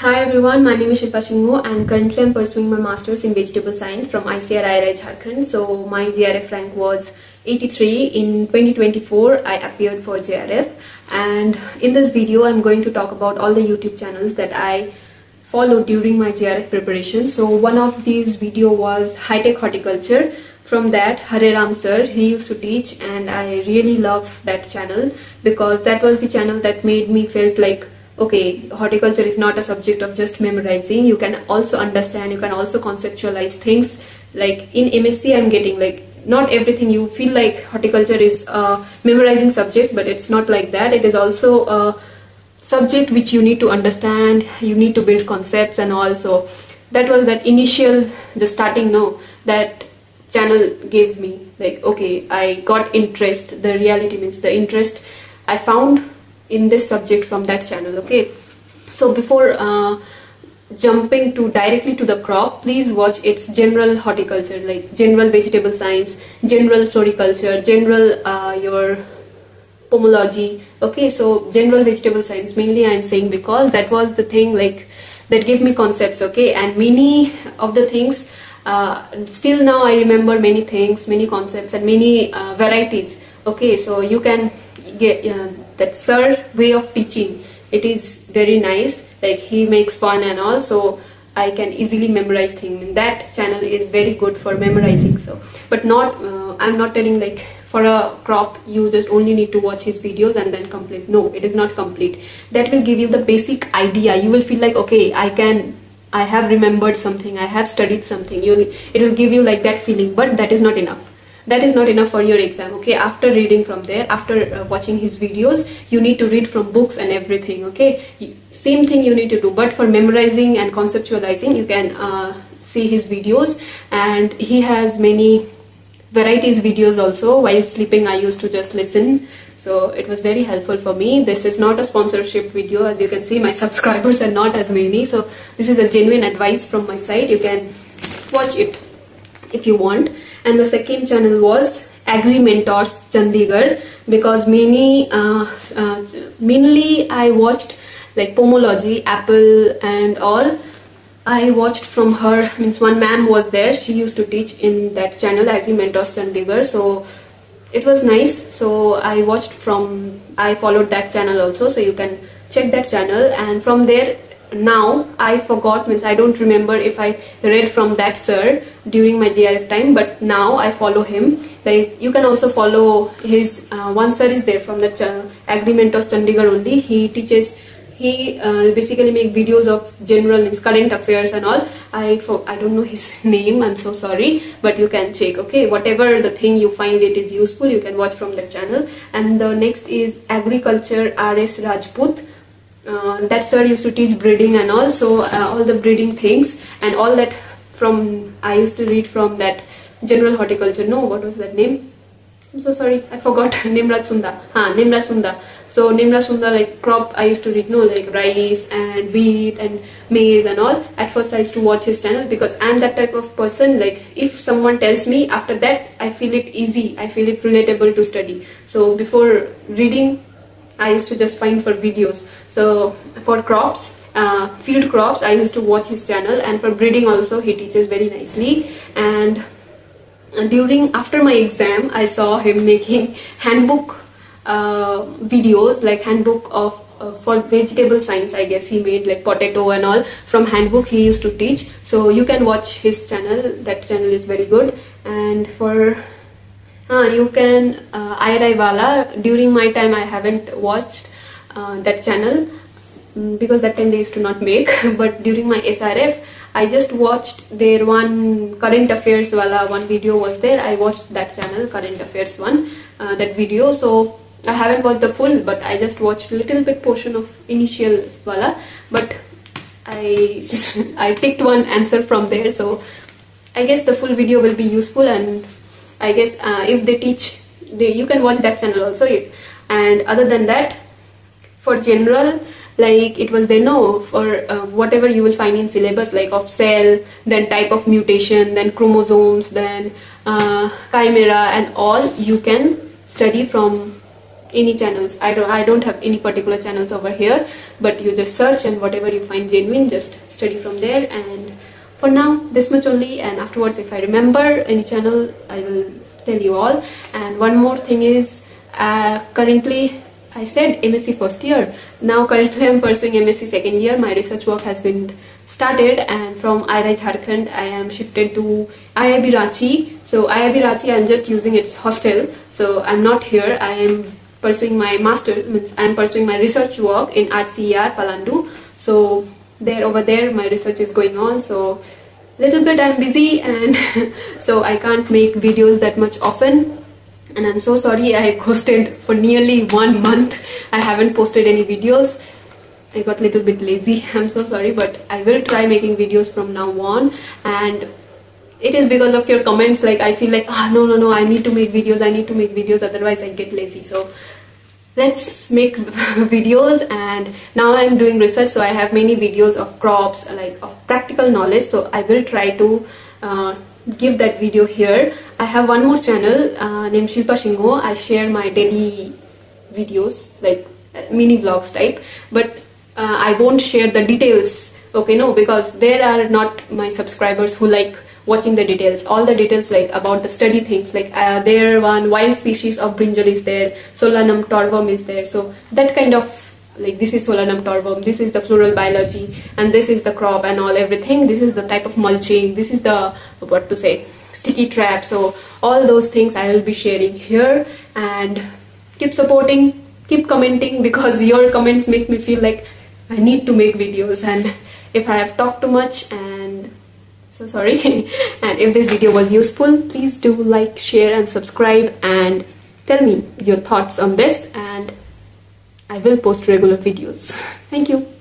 Hi everyone, my name is Shilpa Singha and currently I am pursuing my Masters in Vegetable Science from ICRIRI Jharkhand. So my JRF rank was 83. In 2024, I appeared for JRF, and in this video I am going to talk about all the YouTube channels that I followed during my JRF preparation. So one of these video was High Tech Horticulture. From that, Hare Ram sir, he used to teach, and I really love that channel because that was the channel that made me felt like, okay, horticulture is not a subject of just memorizing. You can also understand, you can also conceptualize things. Like in MSc, I'm getting like not everything. You feel like horticulture is a memorizing subject, but it's not like that. It is also a subject which you need to understand. You need to build concepts and all. So that was that initial, the starting no, that channel gave me like, okay, I got interest. The reality means the interest I found in this subject from that channel. Okay, so before jumping to directly to the crop, please watch its general horticulture, like general vegetable science, general floriculture, general your pomology. Okay, so general vegetable science mainly I am saying because that was the thing like that gave me concepts. Okay, and many of the things still now I remember many things, many concepts and many varieties. Okay, so you can get that sir way of teaching, it is very nice, like he makes fun and all, so I can easily memorize things, and that channel is very good for memorizing. So but not I'm not telling like for a crop you just only need to watch his videos and then complete. No, it is not complete. That will give you the basic idea. You will feel like, okay, I have remembered something, I have studied something. It will give you like that feeling, but that is not enough. That is not enough for your exam. Okay, after reading from there, after watching his videos, you need to read from books and everything. Okay, same thing you need to do, but for memorizing and conceptualizing you can see his videos, and he has many varieties videos also. While sleeping I used to just listen, so it was very helpful for me. This is not a sponsorship video, as you can see my subscribers are not as many, so this is a genuine advice from my side. You can watch it if you want. And the second channel was Agrimentors Chandigarh, because mainly I watched like pomology, apple and all. I watched from her, means one ma'am was there, she used to teach in that channel Agrimentors Chandigarh, so it was nice. So I followed that channel also, so you can check that channel. And from there, now I forgot, means I don't remember if I read from that sir during my JRF time, but now I follow him. Like you can also follow his one sir is there from the Agrimentors Chandigarh only. He teaches, he basically make videos of general, means current affairs and all. I don't know his name, I'm so sorry, but you can check. Okay, whatever the thing you find it is useful, you can watch from the channel. And the next is Agriculture RS Rajput. That sir used to teach breeding and all, so all the breeding things and all that from I used to read from that general horticulture. No, what was that name? I'm so sorry, I forgot. Nimra Sunda. Nimra Sunda. So Nimra Sunda, like crop I used to read, no, like rice and wheat and maize and all. At first I used to watch his channel because I'm that type of person, like if someone tells me, after that I feel it easy, I feel it relatable to study. So before reading I used to just find for videos. So for crops, field crops, I used to watch his channel, and for breeding also he teaches very nicely. And after my exam, I saw him making handbook videos, like handbook of for vegetable science, I guess he made like potato and all from handbook he used to teach. So you can watch his channel. That channel is very good. And for you can IARI Wala, during my time I haven't watched that channel because that time they used to not make but during my SRF I just watched their one current affairs wala, one video was there. I watched that channel, current affairs one, that video. So I haven't watched the full, but I just watched little bit portion of initial wala, but I ticked one answer from there. So I guess the full video will be useful, and I guess if they teach, you can watch that channel also. And other than that, for general, like it was there, no, for whatever you will find in syllabus, like of cell, then type of mutation, then chromosomes, then chimera and all, you can study from any channels. I don't have any particular channels over here, but you just search and whatever you find genuine, just study from there. And for now, this much only, and afterwards if I remember any channel, I will tell you all. And one more thing is, currently I said MSc first year, now currently I'm pursuing MSc second year. My research work has been started, and from IIRI Jharkhand I am shifted to IIB Rachi. So IIB Rachi, I'm just using its hostel, so I'm not here. I am pursuing my master, means I'm pursuing my research work in RCR Palandu. So there, over there my research is going on, so little bit I'm busy, and so I can't make videos that much often. And I'm so sorry, I ghosted for nearly 1 month. I haven't posted any videos. I got a little bit lazy, I'm so sorry, but I will try making videos from now on. And it is because of your comments, like I feel like, ah, no, I need to make videos, otherwise I get lazy. So let's make videos. And now I'm doing research, so I have many videos of crops, like of practical knowledge, so I will try to give that video here. I have one more channel named Shilpa Singha. I share my daily videos, like mini vlogs type, but I won't share the details, okay? No, because there are not my subscribers who like watching the details, all the details like about the study things, like there one wild species of brinjal is there, solanum torvum is there, so that kind of, like this is solanum torvum, this is the floral biology, and this is the crop and all everything, this is the type of mulching, this is the, what to say, sticky trap. So all those things I will be sharing here. And keep supporting, keep commenting, because your comments make me feel like I need to make videos. And if I have talked too much, and so sorry, and if this video was useful, please do like, share and subscribe, and tell me your thoughts on this, and I will post regular videos. Thank you.